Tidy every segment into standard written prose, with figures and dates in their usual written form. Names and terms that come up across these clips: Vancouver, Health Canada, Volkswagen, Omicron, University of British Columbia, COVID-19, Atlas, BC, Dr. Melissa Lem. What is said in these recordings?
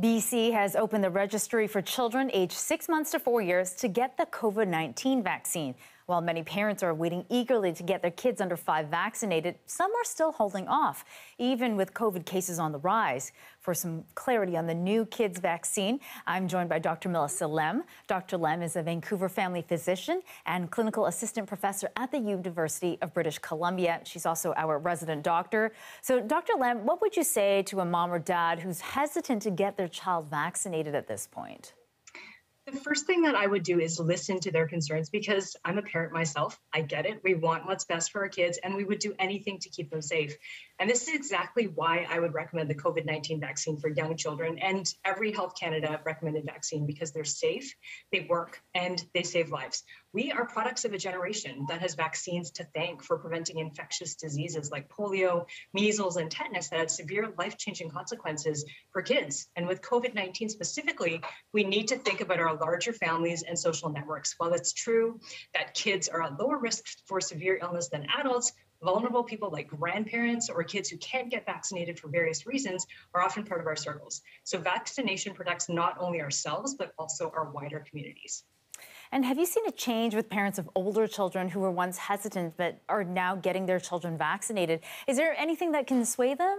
BC has opened the registry for children aged 6 months to 4 years to get the COVID-19 vaccine. While many parents are waiting eagerly to get their kids under 5 vaccinated, some are still holding off, even with COVID cases on the rise. For some clarity on the new kids vaccine, I'm joined by Dr. Melissa Lem. Dr. Lem is a Vancouver family physician and clinical assistant professor at the University of British Columbia. She's also our resident doctor. So, Dr. Lem, what would you say to a mom or dad who's hesitant to get their child vaccinated at this point? The first thing that I would do is listen to their concerns, because I'm a parent myself. I get it. We want what's best for our kids, and we would do anything to keep them safe. And this is exactly why I would recommend the COVID-19 vaccine for young children and every Health Canada recommended vaccine, because they're safe, they work, and they save lives. We are products of a generation that has vaccines to thank for preventing infectious diseases like polio, measles, and tetanus that had severe life-changing consequences for kids. And with COVID-19 specifically, we need to think about our larger families and social networks. While it's true that kids are at lower risk for severe illness than adults, vulnerable people like grandparents or kids who can't get vaccinated for various reasons are often part of our circles. So vaccination protects not only ourselves, but also our wider communities. And have you seen a change with parents of older children who were once hesitant but are now getting their children vaccinated? Is there anything that can sway them?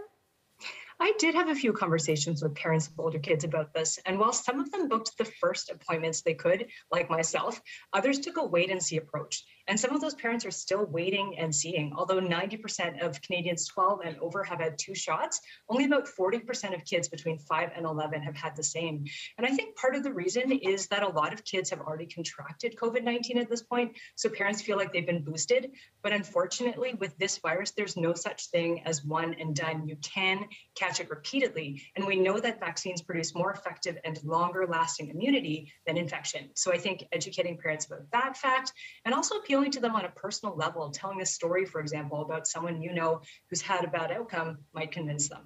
I did have a few conversations with parents of older kids about this, and while some of them booked the first appointments they could, like myself, others took a wait-and-see approach. And some of those parents are still waiting and seeing. Although 90% of Canadians 12 and over have had 2 shots, only about 40% of kids between 5 and 11 have had the same. And I think part of the reason is that a lot of kids have already contracted COVID-19 at this point, so parents feel like they've been boosted. But unfortunately, with this virus, there's no such thing as one and done. You can catch it repeatedly. And we know that vaccines produce more effective and longer lasting immunity than infection. So I think educating parents about that fact, and also appealing to them on a personal level, telling a story, for example, about someone you know who's had a bad outcome, might convince them.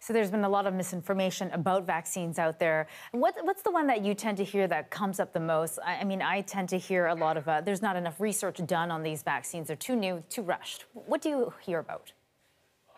So there's been a lot of misinformation about vaccines out there. What's the one that you tend to hear that comes up the most? I mean, I tend to hear a lot of, there's not enough research done on these vaccines. They're too new, too rushed. What do you hear about?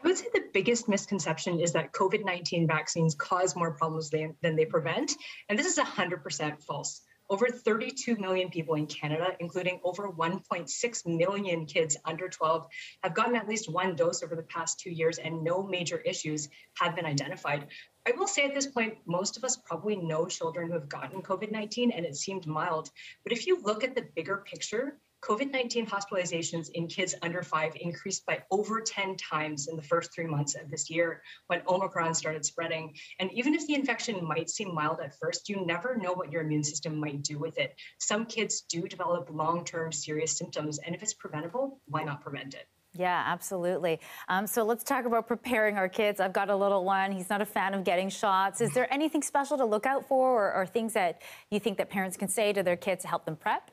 I would say the biggest misconception is that COVID-19 vaccines cause more problems than they prevent, and this is 100% false. Over 32 million people in Canada, including over 1.6 million kids under 12, have gotten at least 1 dose over the past 2 years, and no major issues have been identified. I will say at this point, most of us probably know children who have gotten COVID-19, and it seemed mild. But if you look at the bigger picture, COVID-19 hospitalizations in kids under 5 increased by over 10 times in the first 3 months of this year when Omicron started spreading. And even if the infection might seem mild at first, you never know what your immune system might do with it. Some kids do develop long-term serious symptoms, and if it's preventable, why not prevent it? Yeah, absolutely. So let's talk about preparing our kids. I've got a little one. He's not a fan of getting shots. Is there anything special to look out for, or things that you think that parents can say to their kids to help them prep?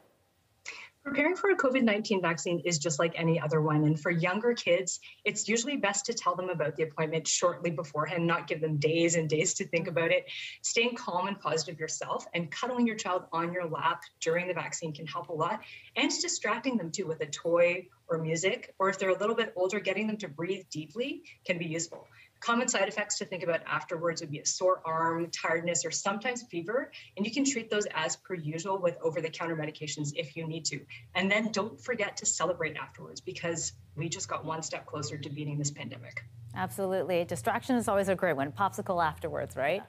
Preparing for a COVID-19 vaccine is just like any other one. And for younger kids, it's usually best to tell them about the appointment shortly beforehand, not give them days and days to think about it. Staying calm and positive yourself, and cuddling your child on your lap during the vaccine can help a lot. And distracting them too with a toy or music, or if they're a little bit older, getting them to breathe deeply can be useful. Common side effects to think about afterwards would be a sore arm, tiredness, or sometimes fever, and you can treat those as per usual with over-the-counter medications if you need to. And then don't forget to celebrate afterwards, because we just got one step closer to beating this pandemic. Absolutely. Distraction is always a great one. Popsicle afterwards, right?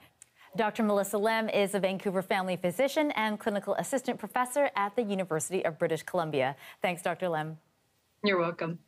Yeah. Dr. Melissa Lem is a Vancouver family physician and clinical assistant professor at the University of British Columbia. Thanks, Dr. Lem. You're welcome.